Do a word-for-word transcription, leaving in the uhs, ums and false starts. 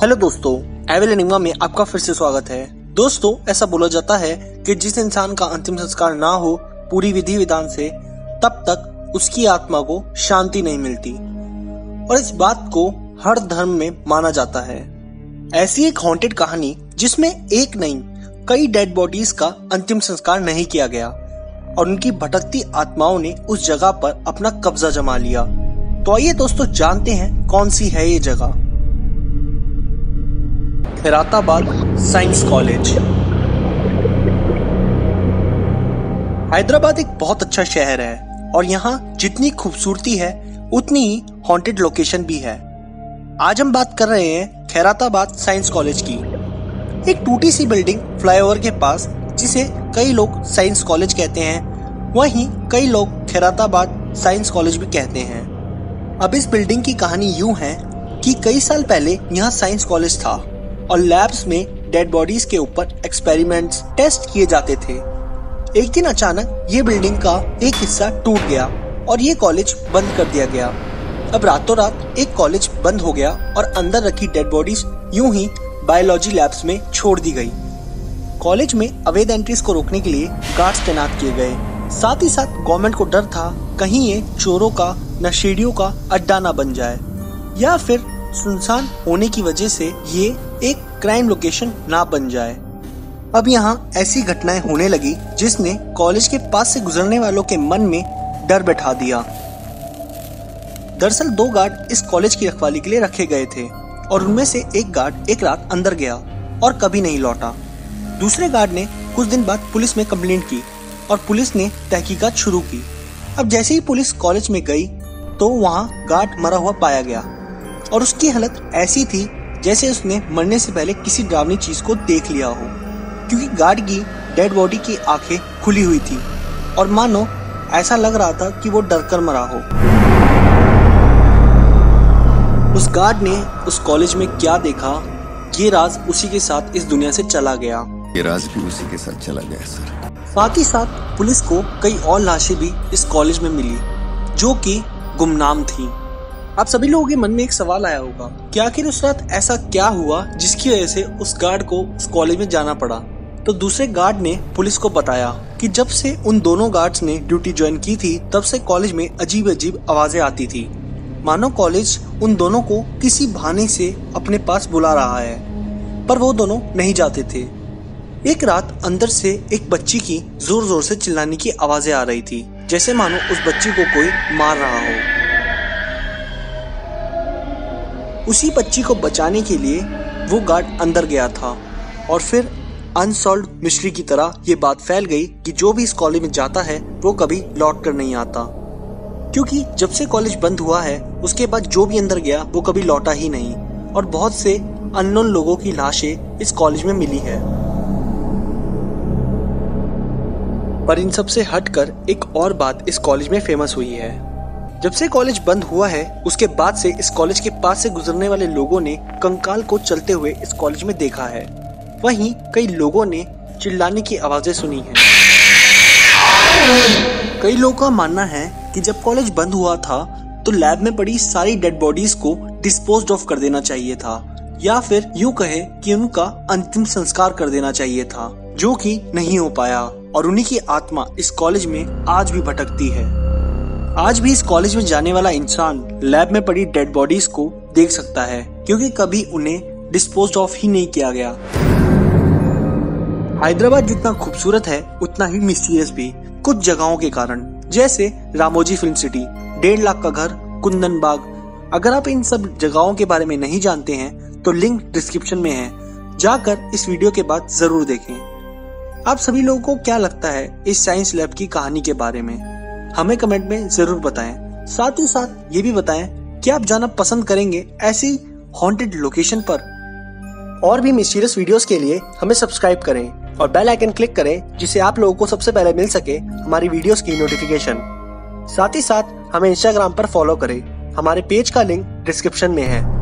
Hello दोस्तों, एवेलिनिमा में आपका फिर से स्वागत है। दोस्तों, ऐसा बोला जाता है कि जिस इंसान का अंतिम संस्कार ना हो पूरी विधि विधान से, तब तक उसकी आत्मा को शांति नहीं मिलती और इस बात को हर धर्म में माना जाता है। ऐसी एक हॉन्टेड कहानी जिसमें एक नहीं कई डेड बॉडीज का अंतिम संस्कार नहीं किया गया और उनकी भटकती आत्माओं ने उस जगह पर अपना कब्जा जमा लिया। तो आइए दोस्तों जानते हैं कौन सी है ये जगह। Khairatabad science college. हैदराबाद एक बहुत अच्छा शहर है और यहाँ जितनी खूबसूरती है उतनी ही हॉन्टेड लोकेशन भी है। आज हम बात कर रहे हैं खैराताबाद साइंस कॉलेज की, एक टूटी सी बिल्डिंग फ्लाईओवर के पास जिसे कई लोग साइंस कॉलेज कहते हैं, वहीं कई लोग खैराताबाद साइंस कॉलेज भी कहते हैं। अब इस बिल्डिंग की कहानी यूं है कि कई साल पहले यहाँ साइंस कॉलेज था और लैब्स में डेड बॉडीज के ऊपर एक्सपेरिमेंट्स, टेस्ट किए जाते थे। एक दिन अचानक ये बिल्डिंग का एक हिस्सा टूट गया और ये कॉलेज बंद कर दिया गया। अब रातों रात एक कॉलेज बंद हो गया और अंदर रखी डेड बॉडीज यूं ही बायोलॉजी लैब्स में छोड़ दी गई। कॉलेज में अवैध एंट्रीज को रोकने के लिए गार्ड्स तैनात किए गए। साथ ही साथ गवर्नमेंट को डर था कहीं ये चोरों का, नशेड़ियों का अड्डा ना बन जाए या फिर सुनसान होने की वजह से ये एक क्राइम लोकेशन ना बन जाए। अब यहाँ ऐसी घटनाएं होने लगी जिसने कॉलेज के पास से गुजरने वालों के मन में डर बैठा दिया। दरअसल दो गार्ड इस कॉलेज की रखवाली के लिए रखे गए थे और उनमें से एक गार्ड एक रात अंदर गया और कभी नहीं लौटा। दूसरे गार्ड ने कुछ दिन बाद पुलिस में कंप्लेंट की और पुलिस ने तहकीकात शुरू की। अब जैसे ही पुलिस कॉलेज में गई तो वहाँ गार्ड मरा हुआ पाया गया और उसकी हालत ऐसी थी जैसे उसने मरने से पहले किसी डरावनी चीज को देख लिया हो, क्योंकि गार्ड की डेड बॉडी की आंखें खुली हुई थी और मानो ऐसा लग रहा था कि वो डरकर मरा हो। उस गार्ड ने उस कॉलेज में क्या देखा, ये राज उसी के साथ इस दुनिया से चला गया। ये राज भी उसी के साथ चला गया सर। साथ ही साथ पुलिस को कई और लाशें भी इस कॉलेज में मिली जो कि गुमनाम थी। आप सभी लोगों के मन में एक सवाल आया होगा कि आखिर उस रात ऐसा क्या हुआ जिसकी वजह से उस गार्ड को उस कॉलेज में जाना पड़ा। तो दूसरे गार्ड ने पुलिस को बताया कि जब से उन दोनों गार्ड्स ने ड्यूटी ज्वाइन की थी तब से कॉलेज में अजीब अजीब आवाजें आती थी, मानो कॉलेज उन दोनों को किसी बहाने से अपने पास बुला रहा है, पर वो दोनों नहीं जाते थे। एक रात अंदर से एक बच्ची की जोर जोर से चिल्लाने की आवाजें आ रही थी, जैसे मानो उस बच्ची को कोई मार रहा हो। उसी बच्ची को बचाने के लिए वो गार्ड अंदर गया था और फिर अनसॉल्व्ड मिस्ट्री की तरह ये बात फैल गई कि जो भी इस कॉलेज में जाता है वो कभी लौट कर नहीं आता, क्योंकि जब से कॉलेज बंद हुआ है उसके बाद जो भी अंदर गया वो कभी लौटा ही नहीं और बहुत से अननोन लोगों की लाशें इस कॉलेज में मिली है। पर इन सब से हटकर एक और बात इस कॉलेज में फेमस हुई है। जब से कॉलेज बंद हुआ है उसके बाद से इस कॉलेज के पास से गुजरने वाले लोगों ने कंकाल को चलते हुए इस कॉलेज में देखा है, वहीं कई लोगों ने चिल्लाने की आवाजें सुनी हैं। कई लोगों का मानना है कि जब कॉलेज बंद हुआ था तो लैब में पड़ी सारी डेड बॉडीज को डिस्पोज ऑफ कर देना चाहिए था या फिर यूं कहे कि उनका अंतिम संस्कार कर देना चाहिए था, जो कि नहीं हो पाया और उन्हीं की आत्मा इस कॉलेज में आज भी भटकती है। आज भी इस कॉलेज में जाने वाला इंसान लैब में पड़ी डेड बॉडीज को देख सकता है क्योंकि कभी उन्हें डिस्पोज ऑफ ही नहीं किया गया। हैदराबाद जितना खूबसूरत है उतना ही मिस्टीरियस भी कुछ जगहों के कारण, जैसे रामोजी फिल्म सिटी, डेढ़ लाख का घर, कुंदन बाग। अगर आप इन सब जगहों के बारे में नहीं जानते हैं तो लिंक डिस्क्रिप्शन में है, जाकर इस वीडियो के बाद जरूर देखें। आप सभी लोगों को क्या लगता है इस साइंस लैब की कहानी के बारे में, हमें कमेंट में जरूर बताएं। साथ ही साथ ये भी बताएं कि आप जाना पसंद करेंगे ऐसी हॉन्टेड लोकेशन पर। और भी मिस्टीरियस वीडियोस के लिए हमें सब्सक्राइब करें और बेल आइकन क्लिक करें जिससे आप लोगों को सबसे पहले मिल सके हमारी वीडियोस की नोटिफिकेशन। साथ ही साथ हमें इंस्टाग्राम पर फॉलो करें, हमारे पेज का लिंक डिस्क्रिप्शन में है।